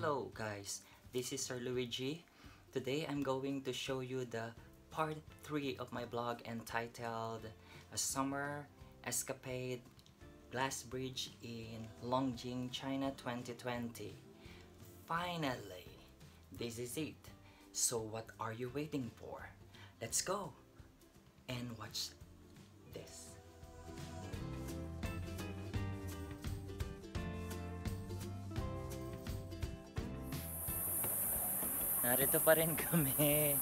Hello guys, this is Sir LOUIEGEE. Today I'm going to show you the part 3 of my blog entitled A Summer Escapade Glass Bridge in Longjing, China 2020. Finally, this is it. So what are you waiting for? Let's go and watch this. Narito pa rin kami.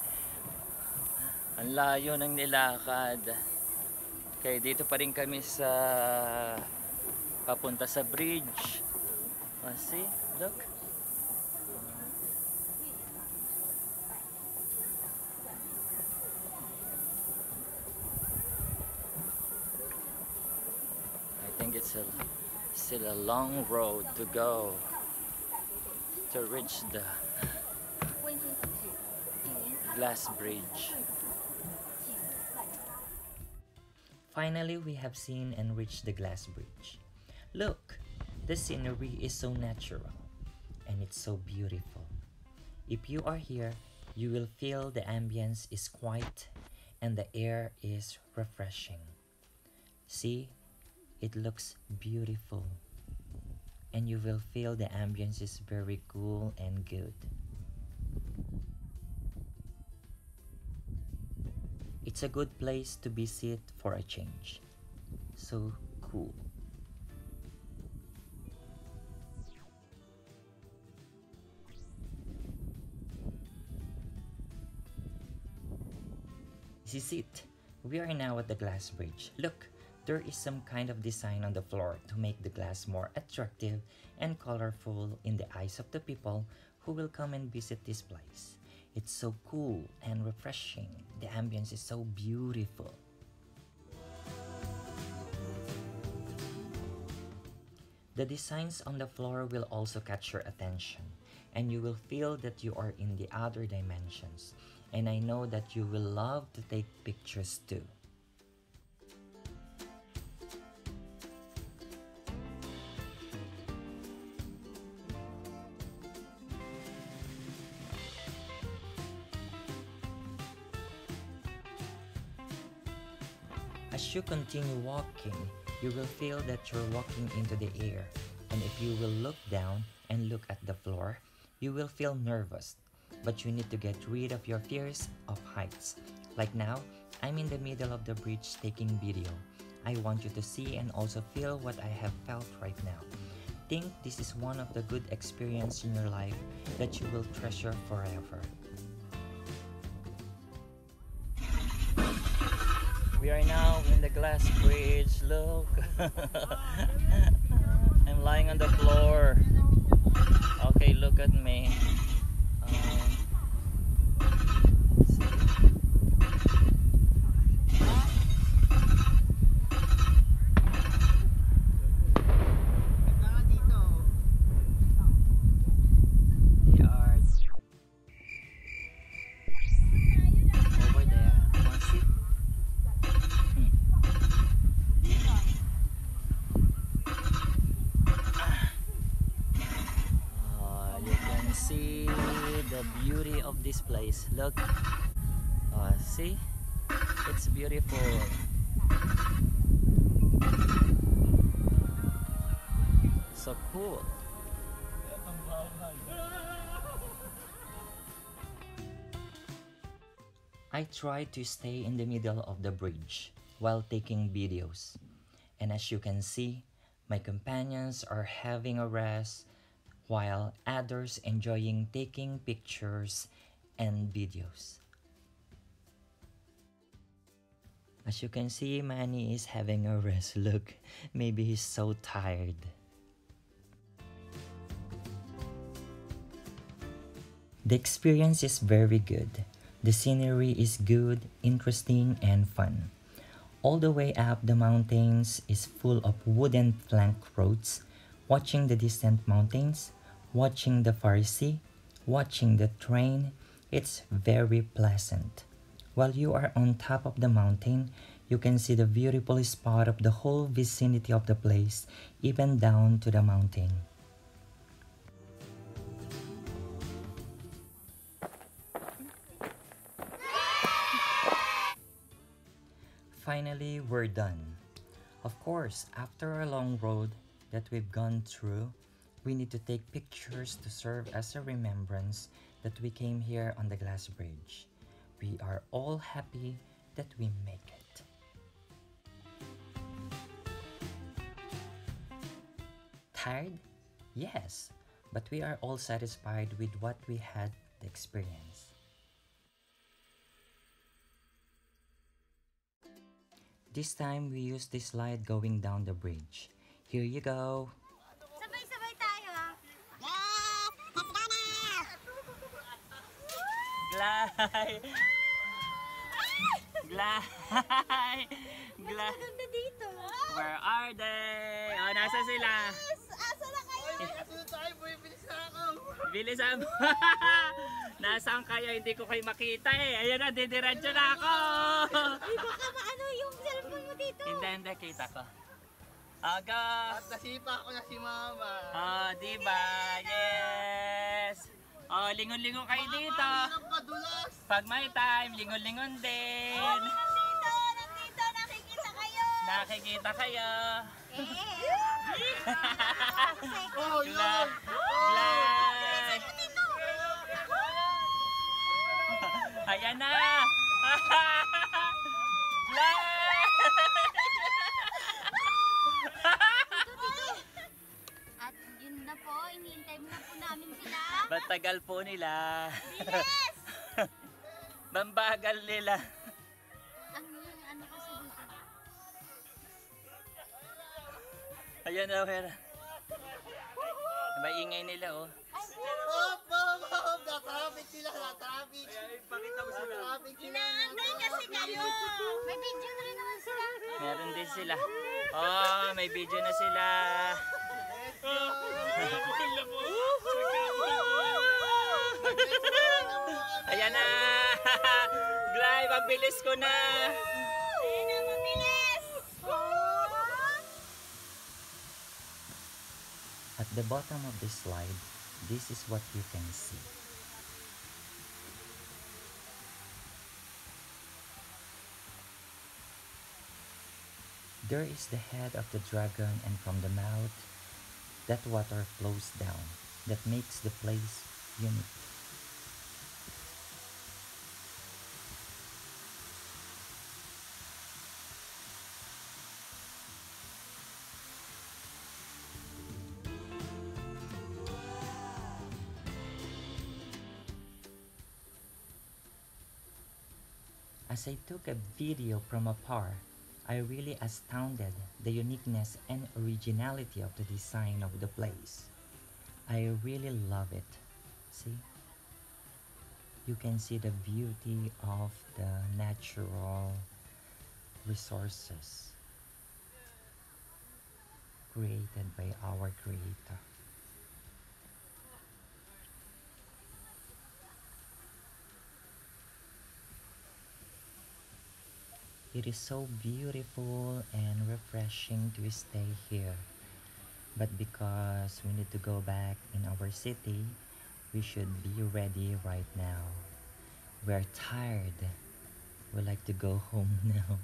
Ang layo ng nilakad. Okay, dito pa rin kami sa papunta sa bridge. Oh, see? Look. I think it's still a long road to go to reach the glass bridge. Finally, we have seen and reached the glass bridge. Look, the scenery is so natural and it's so beautiful. If you are here, you will feel the ambience is quiet and the air is refreshing. See, it looks beautiful and you will feel the ambience is very cool and good. It's a good place to visit for a change. So cool. This is it. We are now at the glass bridge. Look, there is some kind of design on the floor to make the glass more attractive and colorful in the eyes of the people who will come and visit this place. It's so cool and refreshing. The ambience is so beautiful. The designs on the floor will also catch your attention, and you will feel that you are in the other dimensions. And I know that you will love to take pictures too. As you continue walking, you will feel that you're walking into the air, and if you will look down and look at the floor, you will feel nervous, but you need to get rid of your fears of heights. Like now, I'm in the middle of the bridge taking video. I want you to see and also feel what I have felt right now. Think this is one of the good experiences in your life that you will treasure forever. We are now in the glass bridge. Look, I'm lying on the floor. Okay, look at me. Beauty of this place. Look, see, it's beautiful. So cool. I try to stay in the middle of the bridge while taking videos, and as you can see, my companions are having a rest while others enjoying taking pictures and videos. As you can see, Manny is having a rest. Look, maybe he's so tired. The experience is very good. The scenery is good, interesting, and fun. All the way up the mountains is full of wooden plank roads, watching the distant mountains, watching the far sea, watching the train. It's very pleasant. While you are on top of the mountain, you can see the beautiful spot of the whole vicinity of the place, even down to the mountain. finally, we're done. Of course, after a long road that we've gone through, we need to take pictures to serve as a remembrance that we came here on the glass bridge. We are all happy that we make it. Tired? Yes, but we are all satisfied with what we had to experience. This time, we used this slide going down the bridge. Here you go! Sabay-sabay tayo, ha? Yes! Let's go now! Glay! Glay! Glay! Maganda dito! Where are they? Oh, nasa sila! Asa na kayo? Asa na tayo, boy! Bilis na ako! Bilis ako! Nasaan kayo? Hindi ko kayo makita eh! Ayun na, didiretso na ako! Baka maano yung cellphone mo dito! Hindi, kita ko. Aga! At nasipa ako na si mama! Oh, diba? Yes! Oh, lingon-lingon kayo dito! Pag may time, lingon-lingon din! Oh, nandito! Nandito! Nakikita kayo! Nakikita kayo! Oh, yun! Glay! Ayan na! Glay! Matagal po nila. Yes! Mambagal nila. Ano kasi dito? Ayan na, okay na. Maingay nila, oh. Oh, natraffic sila, natraffic. Pakita mo sila. Inaanay kasi kayo. May video na rin naman sila. Meron din sila. Oh, may video na sila. Ayan na! Glay, mabilis ko na! Ayan na, mabilis! At the bottom of this slide, this is what you can see. There is the head of the dragon, and from the mouth, that water flows down. That makes the place unique. As I took a video from afar, I really astounded the uniqueness and originality of the design of the place. I really love it. See? You can see the beauty of the natural resources created by our Creator. It is so beautiful and refreshing to stay here. But because we need to go back in our city, we should be ready right now. We are tired. We like to go home now.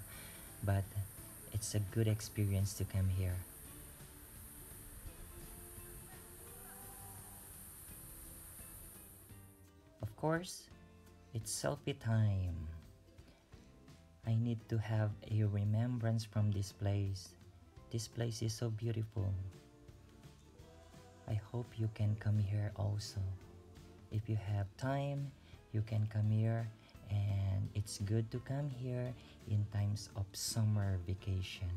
But it's a good experience to come here. Of course, it's selfie time. I need to have a remembrance from this place. This place is so beautiful. I hope you can come here also. If you have time, you can come here, and it's good to come here in times of summer vacation.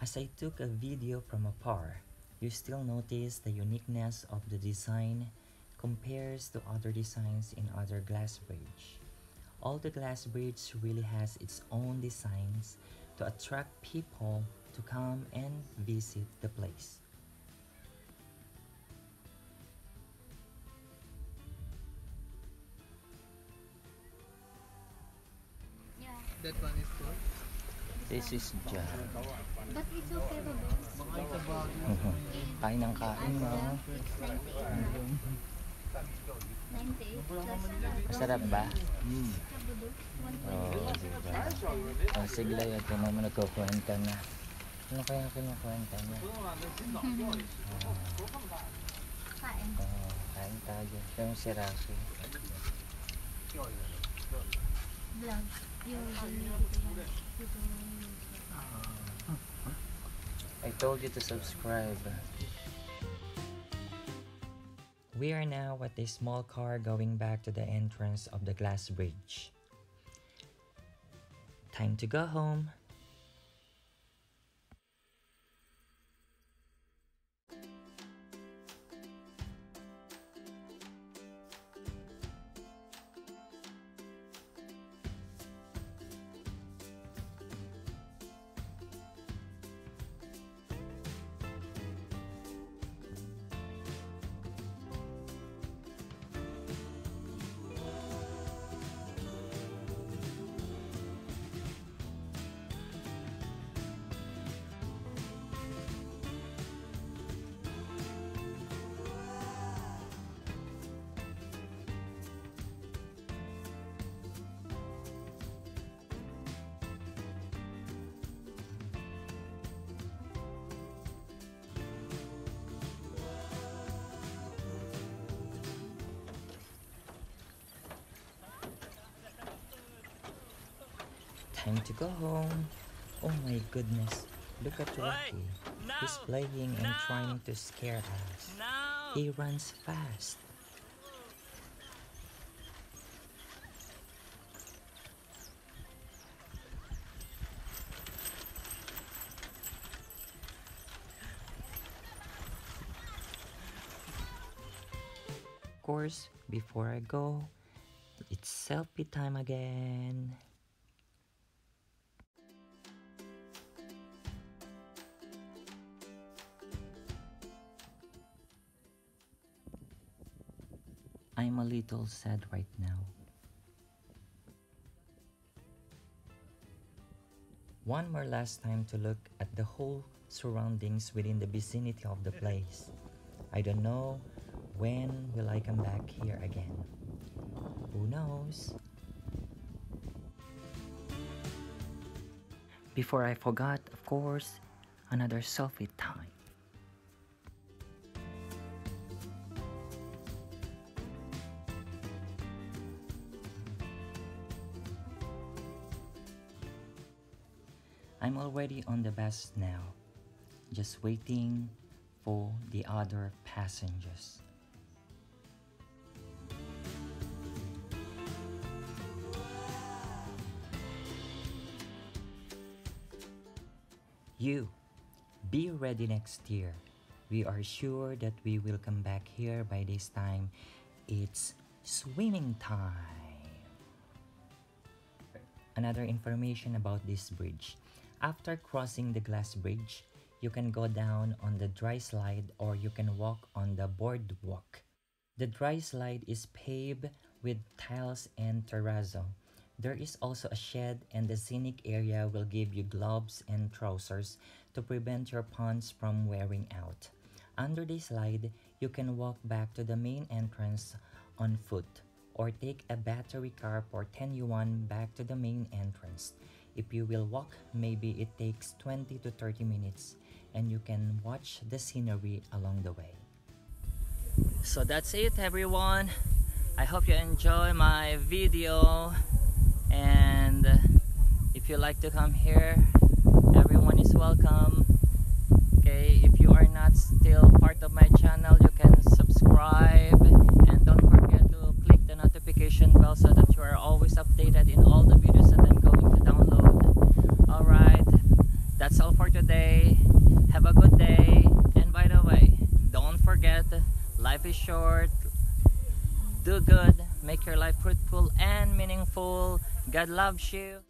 As I took a video from afar, you still notice the uniqueness of the design compares to other designs in other glass bridge. All the glass bridge really has its own designs to attract people to come and visit the place. Yeah. That one is good. This is John. But it's okay, kain ng kain mo. Masarap ba? Oo, diba? O, sige lang ito naman nagkukuhenta na. Ano kaya kinukuhenta na? Kain tayo. Siya yung si Rafi. Vlog. I told you to subscribe. We are now at a small car going back to the entrance of the glass bridge. Time to go home. Time to go home. Oh my goodness, look at Rocky. He's playing and trying to scare us. He runs fast. Of course, before I go, it's selfie time again. I'm a little sad right now. One more last time to look at the whole surroundings within the vicinity of the place. I don't know when will I come back here again. Who knows? Before I forgot, of course, another selfie time. I'm already on the bus now, just waiting for the other passengers. You, be ready next year. We are sure that we will come back here by this time. It's swimming time. Another information about this bridge. After crossing the glass bridge, you can go down on the dry slide or you can walk on the boardwalk. The dry slide is paved with tiles and terrazzo. There is also a shed, and the scenic area will give you gloves and trousers to prevent your pants from wearing out. Under the slide, you can walk back to the main entrance on foot or take a battery car for 10 yuan back to the main entrance. If you will walk, maybe it takes 20 to 30 minutes and you can watch the scenery along the way. So that's it, everyone. I hope you enjoy my video, and if you like to come here, everyone is welcome. Okay, if you are not still part of my channel, you can subscribe and don't forget to click the notification bell so that you are always updated in all the videos that I'm going to download. Alright, that's all for today. Have a good day. And by the way, don't forget, life is short, do good, make your life fruitful and meaningful. God loves you.